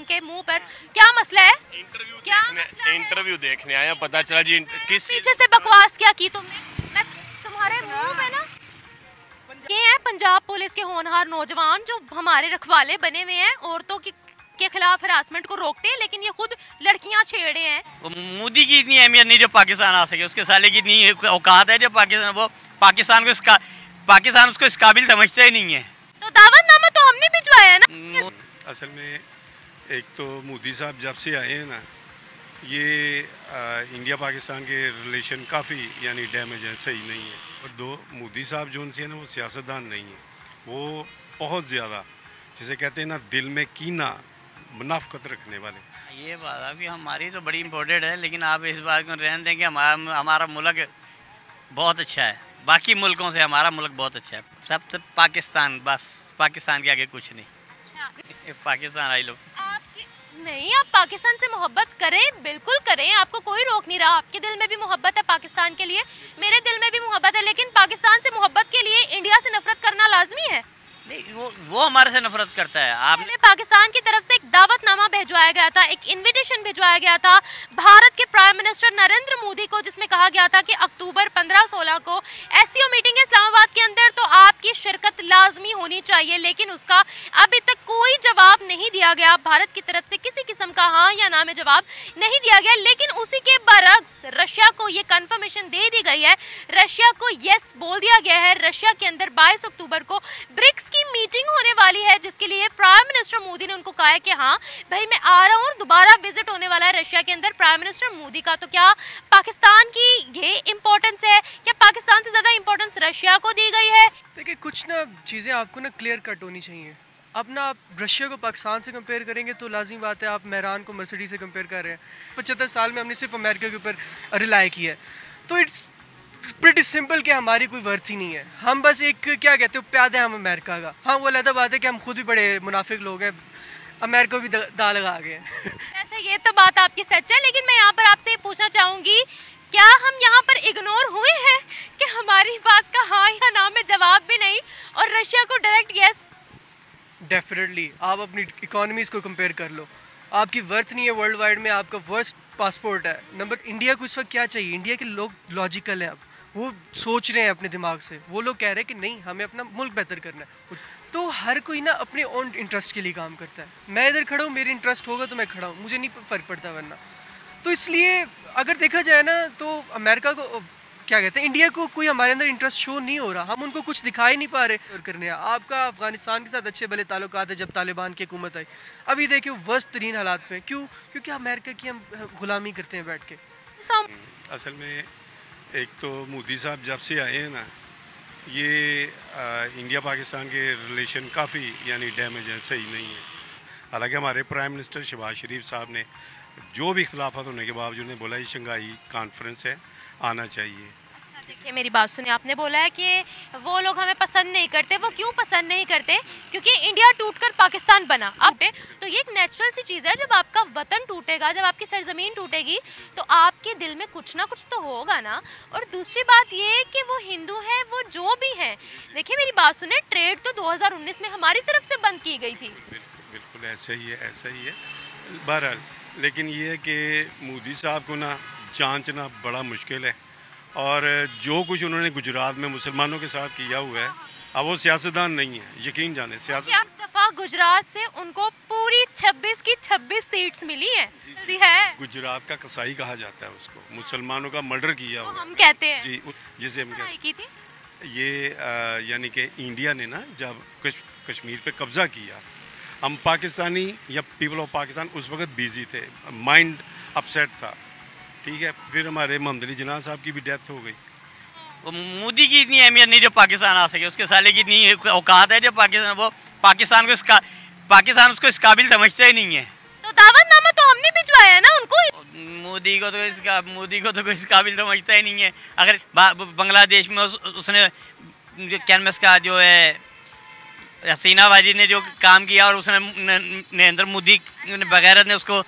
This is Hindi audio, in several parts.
इनके मुंह पर। क्या मसला है? इंटरव्यू देखने आया, पता चला जी किस पीछे से बकवास क्या की तुमने, मैं तुम्हारे मुंह पे ना। ये है पंजाब पुलिस के होनहार नौजवान जो हमारे रखवाले बने हुए हैं, औरतों के खिलाफ हरासमेंट को रोकते हैं, लेकिन ये खुद लड़कियां छेड़े हैं। मोदी की इतनी अहमियत नहीं जो पाकिस्तान आ सके, उसके साले की इतनी औकात है जो पाकिस्तान, वो पाकिस्तान को इसका, पाकिस्तान उसको इस काबिल समझता ही नहीं है। तो दावतनामा तो हमने भिजवाया है ना। असल में एक तो मोदी साहब जब से आए हैं ना, ये इंडिया पाकिस्तान के रिलेशन काफ़ी यानी डैमेज है, सही नहीं है। और दो, मोदी साहब जो उनसे ना वो सियासतदान नहीं है, वो बहुत ज़्यादा जिसे कहते हैं ना दिल में कीना, मुनाफकत रखने वाले। ये बात अभी हमारी तो बड़ी इम्पोर्टेंट है, लेकिन आप इस बात को रहने दें कि हमारा मुल्क बहुत अच्छा है, बाकी मुल्कों से हमारा मुल्क बहुत अच्छा है। सब पाकिस्तान, बस पाकिस्तान के आगे कुछ नहीं। पाकिस्तान आई लोग नहीं, आप पाकिस्तान से मोहब्बत करें, बिल्कुल करें, आपको कोई रोक नहीं रहा। आपके दिल में भी मोहब्बत है पाकिस्तान के लिए, मेरे दिल में भी मोहब्बत है, लेकिन पाकिस्तान से मोहब्बत के लिए इंडिया से नफरत करना लाजमी है। नहीं, वो हमारे से नफरत करता है। आपने पाकिस्तान की तरफ से एक दावतनामा भेजवाया गया था, एक इन्विटेशन भेजवाया गया था भारत के प्राइम मिनिस्टर नरेंद्र मोदी को, जिसमें कहा गया था कि अक्टूबर 15-16 को एससीओ मीटिंग है इस्लामाबाद के अंदर, तो आपकी शिरकत लाजमी होनी चाहिए। लेकिन उसका अभी तक कोई जवाब नहीं दिया गया, भारत की तरफ से किसी किस्म का हाँ या ना में जवाब नहीं दिया गया। लेकिन उसी के बरक्स रशिया को ये कन्फर्मेशन दे दी गई है, रशिया को यस बोल दिया गया है। रशिया के अंदर 22 अक्टूबर को ब्रिक्स की मीटिंग होने वाली है, जिसके लिए प्राइम मिनिस्टर मोदी ने उनको कहा है कि हाँ भाई मैं आ रहा हूँ, और दोबारा विजिट होने वाला है रशिया के अंदर प्राइम मिनिस्टर मोदी का। तो क्या पाकिस्तान की ये इम्पोर्टेंस है, क्या पाकिस्तान से ज़्यादा इम्पोर्टेंस रशिया को दी गई है? देखिए, कुछ ना चीज़ें आपको ना क्लियर कट होनी चाहिए। अब ना आप रशिया को पाकिस्तान से कंपेयर करेंगे तो लाजमी बात है आप मेहरान को मर्सिडीज से कंपेयर कर रहे हैं। 75 साल में हमने सिर्फ अमेरिका के ऊपर रिलाई किया है, तो इट्स प्रिटी सिंपल कि हमारी कोई वर्थ ही नहीं है। हम बस एक क्या कहते हो प्याद है हम अमेरिका का। हाँ, वो अलग बात है कि हम खुद भी बड़े मुनाफिक लोग हैं, अमेरिका भी दाल लगा गए। वैसे ये तो बात आपकी सच है, लेकिन मैं यहाँ पर आपसे पूछना चाहूँगी, क्या हम यहाँ पर इग्नोर हुए हैं कि हमारी बात का हाँ या ना में जवाब भी नहीं और रशिया को डायरेक्ट यस? डेफिनेटली, आप अपनी इकोनॉमीज़ को कंपेयर कर लो, आपकी वर्थ नहीं है वर्ल्ड वाइड में, आपका वर्स्ट पासपोर्ट है नंबर। इंडिया को इस वक्त क्या चाहिए? इंडिया के लोग लॉजिकल हैं, अब वो सोच रहे हैं अपने दिमाग से, वो लोग कह रहे हैं कि नहीं हमें अपना मुल्क बेहतर करना है। तो हर कोई ना अपने ओन इंटरेस्ट के लिए काम करता है। मैं इधर खड़ा हूँ, मेरे इंटरेस्ट होगा तो मैं खड़ा हूँ, मुझे नहीं फ़र्क पड़ता वरना। तो इसलिए अगर देखा जाए ना तो अमेरिका को क्या कहते हैं, इंडिया को कोई हमारे अंदर इंटरेस्ट शो नहीं हो रहा, हम उनको कुछ दिखा ही नहीं पा रहे करने। आपका अफगानिस्तान के साथ अच्छे भले ताल्लुकात है जब तालिबान की हुकूमत आई, अभी देखिए वर्स्ट तरीन हालात में। क्यों? क्योंकि अमेरिका की हम गुलामी करते हैं बैठ के। असल में एक तो मोदी साहब जब से आए हैं ना, ये इंडिया पाकिस्तान के रिलेशन काफ़ी यानी डैमेज है, सही नहीं है। हालांकि हमारे प्राइम मिनिस्टर शहबाज शरीफ साहब ने जो भी इख्तिलाफात होने के बावजूद ने बोला ये शंघाई कॉन्फ्रेंस है, आना चाहिए। अच्छा, देखिए मेरी बात सुने, आपने बोला है कि वो लोग हमें पसंद नहीं करते। वो क्यों पसंद नहीं करते? क्योंकि इंडिया टूटकर पाकिस्तान बना। अब तो ये एक नेचुरल सी चीज़ है, जब आपका वतन टूटेगा, जब आपकी सरजमीन टूटेगी तो आपके दिल में कुछ ना कुछ तो होगा ना। और दूसरी बात ये कि वो हिंदू हैं, वो जो भी हैं, देखिए मेरी बात सुने, ट्रेड तो 2019 में हमारी तरफ से बंद की गई थी। बिल्कुल ऐसा ही है, ऐसा ही है बहरहाल। लेकिन ये कि मोदी साहब को ना जांचना बड़ा मुश्किल है, और जो कुछ उन्होंने गुजरात में मुसलमानों के साथ किया हुआ है, अब वो सियासतदान नहीं है, यकीन जाने। सियासत गुजरात से उनको पूरी 26 की 26 सीट्स मिली है। गुजरात का कसाई कहा जाता है उसको, मुसलमानों का मर्डर किया हुआ हम कहते हैं जी, जिसे हम कहते हैं। ये यानी कि इंडिया ने ना जब कश्मीर पे कब्जा किया, हम पाकिस्तानी या पीपल ऑफ पाकिस्तान उस वक्त बिजी थे, माइंड अपसेट था, ठीक है। फिर हमारे मोहम्मद अली जना साहब की भी डेथ हो गई। वो मोदी की इतनी अहमियत नहीं जो पाकिस्तान आ सके, उसके साले की इतनी औकात है जो पाकिस्तान, वो पाकिस्तान को इसका, पाकिस्तान उसको इस काबिल समझता ही नहीं है। तो दावतनामा तो हमने भिजवाया है ना उनको। मोदी को तो इसका, मोदी को तो कोई इस काबिल समझता ही नहीं है। अगर बांग्लादेश में उसने कैनवस का जो है हसीना वाजी ने जो काम किया, और उसने नरेंद्र मोदी वगैरह ने उसको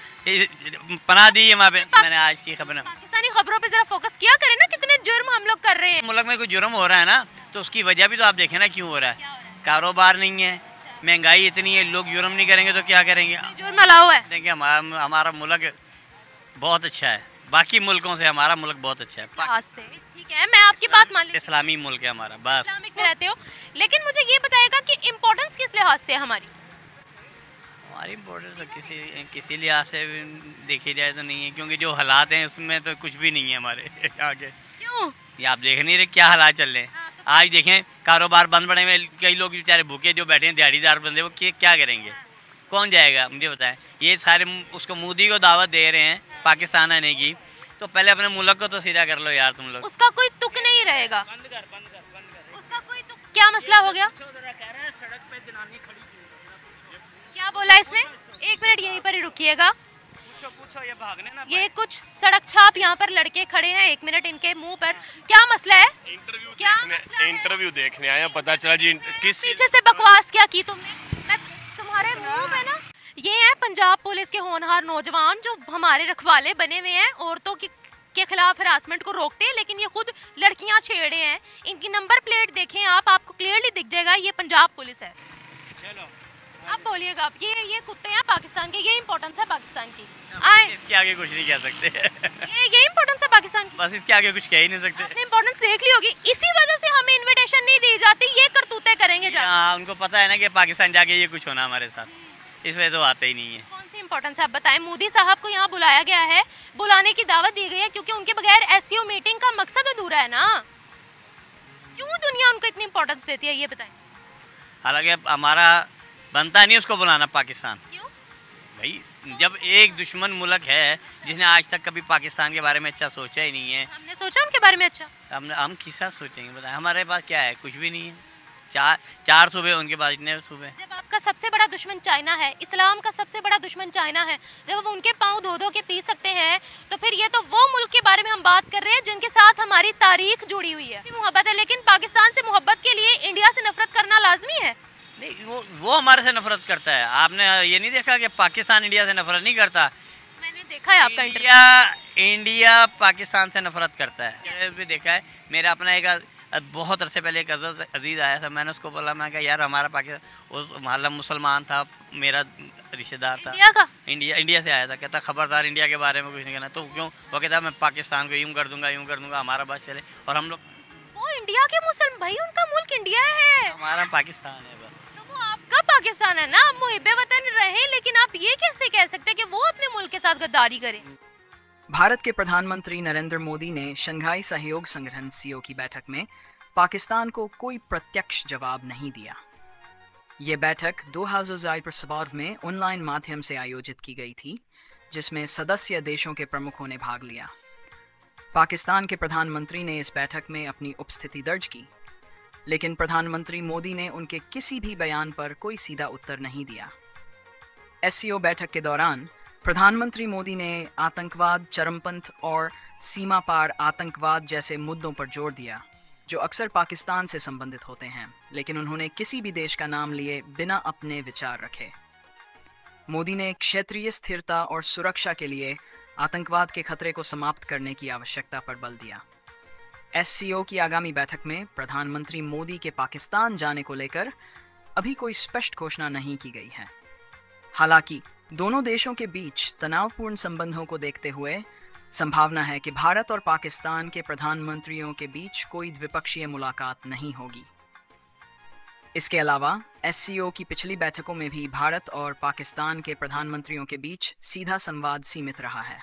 पनाह दी है वहाँ पे। मैंने आज की खबर, पाकिस्तानी खबरों पे जरा फोकस किया करें ना, कितने जुर्म हम लोग कर रहे हैं। मुल्क में कोई जुर्म हो रहा है ना तो उसकी वजह भी तो आप देखें ना क्यों हो रहा है। कारोबार नहीं है, महंगाई इतनी है, लोग यूरम नहीं करेंगे तो क्या करेंगे? जुर्म अलाउ है। देखिए हमारा मुल्क बहुत अच्छा है, बाकी मुल्कों से हमारा मुल्क बहुत अच्छा है। ठीक है, मैं आपकी बात मान लेती हूं। इस्लामी मुल्क है हमारा, बस। इस्लामिक में रहते हो, लेकिन मुझे ये बताएगा कि इम्पोर्टेंस किस लिहाज से है हमारी इम्पोर्टेंस तो किसी लिहाज से देखी जाए तो नहीं है, क्योंकि जो हालात हैं उसमें तो कुछ भी नहीं है हमारे आगे। क्यों? ये आप देख नहीं रहे क्या हालात चल रहे हैं। आज देखें कारोबार बंद पड़े हुए, कई लोग बेचारे भूखे जो बैठे हैं, दिहाड़ीदार बंदे, वो क्या करेंगे? कौन जाएगा मुझे बताएं? ये सारे उसको मोदी को दावत दे रहे हैं पाकिस्तान आने की, तो पहले अपने मुल्क को तो सीधा कर लो यार तुम लोग। उसका कोई तुक नहीं रहेगा। उसका कोई तुक, क्या मसला हो गया? सड़क पे जनानी खड़ी, क्या बोला इसने? एक मिनट यहीं पर ही रुकिएगा। ये कुछ सड़क छाप यहाँ पर लड़के खड़े हैं, एक मिनट इनके मुंह पर, क्या मसला है? इंटरव्यू देखने आया, पता चला जी किस पीछे से बकवास क्या की तुमने, मैं तुम्हारे मुंह पे ना। ये है पंजाब पुलिस के होनहार नौजवान जो हमारे रखवाले बने हुए हैं, औरतों के खिलाफ हरासमेंट को रोकते हैं, लेकिन ये खुद लड़कियाँ छेड़े हैं। इनकी नंबर प्लेट देखें आप, आपको क्लियरली दिख जाएगा ये पंजाब पुलिस है। आप बोलिएगा आप ये कुत्ते हैं पाकिस्तान के, ये इम्पोर्टेंस है पाकिस्तान की, इसके आगे कुछ नहीं कह सकते। ये इम्पोर्टेंस है पाकिस्तान की, बस इसके आगे कुछ कह ही नहीं सकते। आपने इम्पोर्टेंस देख ली होगी, इसी वजह से हमें इनविटेशन नहीं दी जाती, ये करतूते करेंगे। हाँ, उनको पता है ना कि पाकिस्तान जाके ये कुछ होना हमारे साथ, इस वजह तो आते ही नहीं है। कौन सी इम्पोर्टेंस है आप बताएं? मोदी साहब को यहाँ बुलाया गया है, बुलाने की दावत दी गई है, क्योंकि उनके बगैर एससीओ मीटिंग का मकसद अधूरा है ना। क्यों दुनिया उनको इतनी इम्पोर्टेंस देती है ये बताएं? हालांकि हमारा बनता नहीं उसको बुलाना पाकिस्तान। क्यों भाई? जब एक दुश्मन मुल्क है जिसने आज तक कभी पाकिस्तान के बारे में अच्छा सोचा ही नहीं है। हमने सोचा उनके बारे में अच्छा, हम किसा सोचेंगे बताएं? हमारे पास क्या है? कुछ भी नहीं है। चार सूबे उनके पास, इतने सूबे। जब आपका सबसे बड़ा दुश्मन चाइना है, इस्लाम का सबसे बड़ा दुश्मन चाइना है, जब हम उनके पाँव धो के पी सकते हैं, तो फिर ये तो वो मुल्क के बारे में हम बात कर रहे हैं जिनके साथ हमारी तारीख जुड़ी हुई है, मोहब्बत है। लेकिन पाकिस्तान से मोहब्बत के लिए इंडिया से नफरत करना लाजमी है। नहीं, वो हमारे से नफरत करता है। आपने ये नहीं देखा कि पाकिस्तान इंडिया से नफरत नहीं करता? मैंने देखा है आपका इंडिया पाकिस्तान से नफरत करता है, भी देखा है। मेरा अपना एक बहुत अरसे पहले एक अजीज़ आया था, मैंने उसको बोला, मैं कहा यार हमारा पाकिस्तान, उस मोहल्ला मुसलमान था, मेरा रिश्तेदार था, इंडिया से आया था, कहता खबरदार इंडिया के बारे में कुछ नहीं कहना। तो क्यों? वो कहता मैं पाकिस्तान को यूँ कर दूँगा, हमारा बात चले। और हम लोग इंडिया के मुसलमान, भाई उनका मुल्क इंडिया है, हमारा पाकिस्तान है। बस तो आपका पाकिस्तान है ना, आप मुहिब्बे वतन रहे, लेकिन आप ये कैसे कह सकते हैं कि वो अपने मुल्क के साथ गद्दारी करें? भारत के प्रधानमंत्री नरेंद्र मोदी ने शंघाई सहयोग संगठन (सीओ) की बैठक में पाकिस्तान को कोई प्रत्यक्ष जवाब नहीं दिया। ये बैठक 2017 में ऑनलाइन माध्यम से आयोजित की गई थी, जिसमें सदस्य देशों के प्रमुखों ने भाग लिया। पाकिस्तान के प्रधानमंत्री ने इस बैठक में अपनी उपस्थिति दर्ज की, लेकिन प्रधानमंत्री मोदी ने उनके किसी भी बयान पर कोई सीधा उत्तर नहीं दिया। एससीओ बैठक के दौरान प्रधानमंत्री मोदी ने आतंकवाद, चरमपंथ और सीमा पार आतंकवाद जैसे मुद्दों पर जोर दिया, जो अक्सर पाकिस्तान से संबंधित होते हैं, लेकिन उन्होंने किसी भी देश का नाम लिए बिना अपने विचार रखे। मोदी ने क्षेत्रीय स्थिरता और सुरक्षा के लिए आतंकवाद के खतरे को समाप्त करने की आवश्यकता पर बल दिया। एससीओ की आगामी बैठक में प्रधानमंत्री मोदी के पाकिस्तान जाने को लेकर अभी कोई स्पष्ट घोषणा नहीं की गई है। हालांकि दोनों देशों के बीच तनावपूर्ण संबंधों को देखते हुए संभावना है कि भारत और पाकिस्तान के प्रधानमंत्रियों के बीच कोई द्विपक्षीय मुलाकात नहीं होगी। इसके अलावा एससीओ की पिछली बैठकों में भी भारत और पाकिस्तान के प्रधानमंत्रियों के बीच सीधा संवाद सीमित रहा है।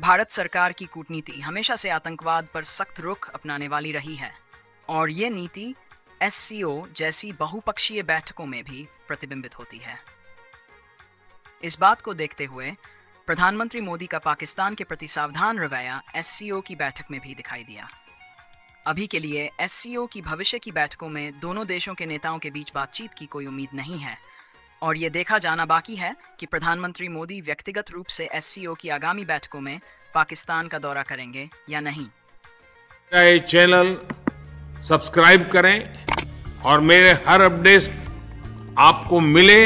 भारत सरकार की कूटनीति हमेशा से आतंकवाद पर सख्त रुख अपनाने वाली रही है, और ये नीति एससीओ जैसी बहुपक्षीय बैठकों में भी प्रतिबिंबित होती है। इस बात को देखते हुए प्रधानमंत्री मोदी का पाकिस्तान के प्रति सावधान रवैया एससीओ की बैठक में भी दिखाई दिया। अभी के लिए एससीओ की भविष्य की बैठकों में दोनों देशों के नेताओं के बीच बातचीत की कोई उम्मीद नहीं है, और ये देखा जाना बाकी है कि प्रधानमंत्री मोदी व्यक्तिगत रूप से एससीओ की आगामी बैठकों में पाकिस्तान का दौरा करेंगे या नहीं। ये चैनल सब्सक्राइब करें और मेरे हर अपडेट आपको मिले,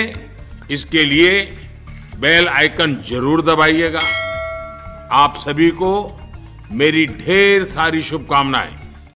इसके लिए बेल आइकन जरूर दबाइएगा। आप सभी को मेरी ढेर सारी शुभकामनाएं।